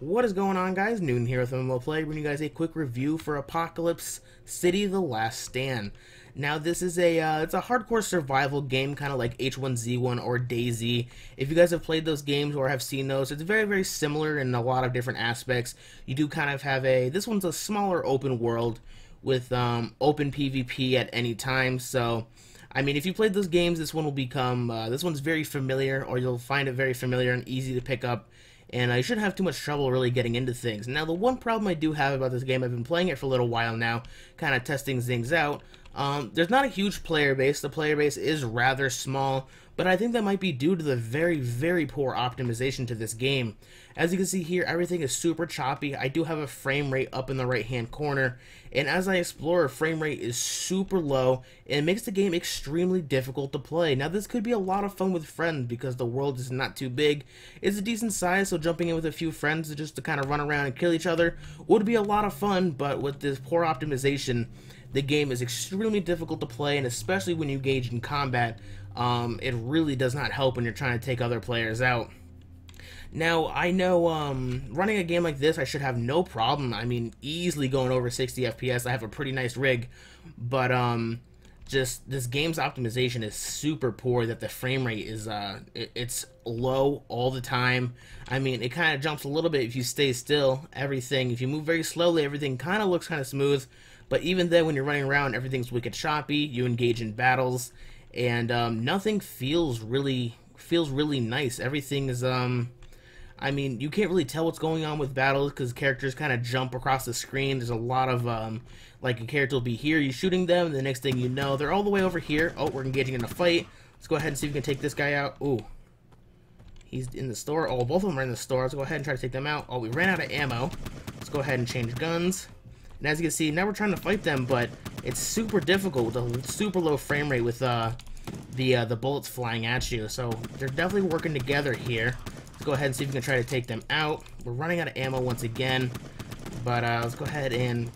What is going on, guys? Newton here with MMO Play, bringing you guys a quick review for Apocalypse City: The Last Stand. Now, this is a hardcore survival game, kind of like H1Z1 or DayZ. If you guys have played those games or have seen those, it's very, very similar in a lot of different aspects. You do kind of have this one's a smaller open world with open PvP at any time, so I mean, if you played those games, this one will become, this one's very familiar, or you'll find it very familiar and easy to pick up, and I shouldn't have too much trouble really getting into things. Now, the one problem I do have about this game, I've been playing it for a little while now, kind of testing things out, there's not a huge player base. The player base is rather small, but I think that might be due to the very, very poor optimization to this game. As you can see here, everything is super choppy. I do have a frame rate up in the right-hand corner, and as I explore, frame rate is super low, and it makes the game extremely difficult to play. Now, this could be a lot of fun with friends because the world is not too big. It's a decent size, so jumping in with a few friends just to kind of run around and kill each other would be a lot of fun, but with this poor optimization, the game is extremely difficult to play, and especially when you engage in combat, it really does not help when you're trying to take other players out. Now, I know running a game like this, I should have no problem. I mean, easily going over 60 FPS. I have a pretty nice rig, but just this game's optimization is super poor, that the frame rate is it's low all the time. I mean, it kind of jumps a little bit if you stay still. Everything, if you move very slowly, everything kind of looks kind of smooth. But even then, when you're running around, everything's wicked choppy. You engage in battles, and nothing feels really nice. Everything is, I mean, you can't really tell what's going on with battles because characters kind of jump across the screen. There's a lot of, like, a character will be here, you're shooting them, and the next thing you know, they're all the way over here. Oh, we're engaging in a fight. Let's go ahead and see if we can take this guy out. Ooh, he's in the store. Oh, both of them are in the store. Let's go ahead and try to take them out. Oh, we ran out of ammo. Let's go ahead and change guns. And as you can see, now we're trying to fight them, but it's super difficult with a super low frame rate with the bullets flying at you. So they're definitely working together here. Let's go ahead and see if we can try to take them out. We're running out of ammo once again, but let's go ahead and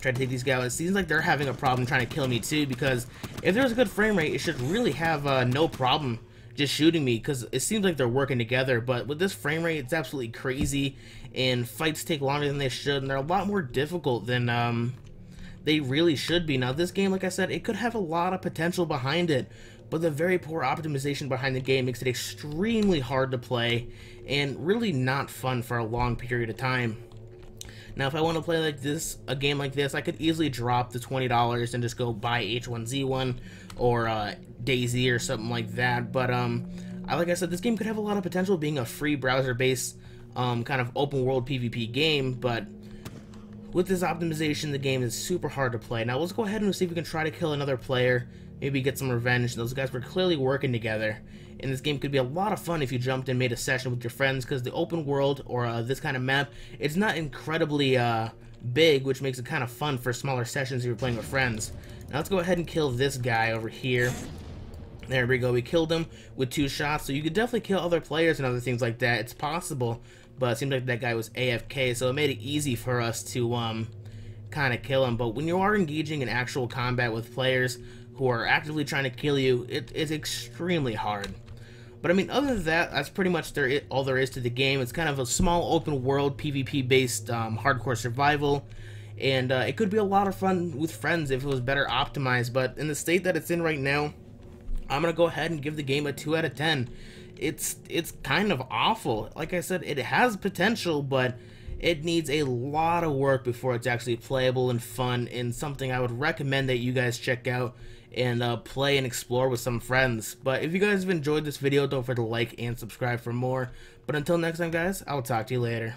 try to take these guys. It seems like they're having a problem trying to kill me too, because if there's a good frame rate, it should really have no problem just shooting me, because it seems like they're working together. But with this frame rate, it's absolutely crazy, and fights take longer than they should, and they're a lot more difficult than they really should be. Now, this game, like I said, it could have a lot of potential behind it, but the very poor optimization behind the game makes it extremely hard to play and really not fun for a long period of time. Now, if I want to play like this, a game like this, I could easily drop the $20 and just go buy H1Z1 or DayZ or something like that. But like I said, this game could have a lot of potential being a free browser-based kind of open-world PvP game, but with this optimization, the game is super hard to play. Now, let's go ahead and see if we can try to kill another player, maybe get some revenge. Those guys were clearly working together, and this game could be a lot of fun if you jumped and made a session with your friends, because the open world, or this kind of map, it's not incredibly big, which makes it kind of fun for smaller sessions if you're playing with friends. Now, let's go ahead and kill this guy over here. There we go, we killed him with 2 shots, so you could definitely kill other players and other things like that. It's possible, but it seemed like that guy was AFK, so it made it easy for us to kind of kill him. But when you are engaging in actual combat with players who are actively trying to kill you, it is extremely hard. But I mean, other than that, that's pretty much all there is to the game. It's kind of a small open world PvP based hardcore survival, and it could be a lot of fun with friends if it was better optimized. But in the state that it's in right now, I'm gonna go ahead and give the game a 2 out of 10. It's kind of awful. Like I said, it has potential, but it needs a lot of work before it's actually playable and fun, and something I would recommend that you guys check out and play and explore with some friends. But if you guys have enjoyed this video, don't forget to like and subscribe for more. But until next time, guys, I'll talk to you later.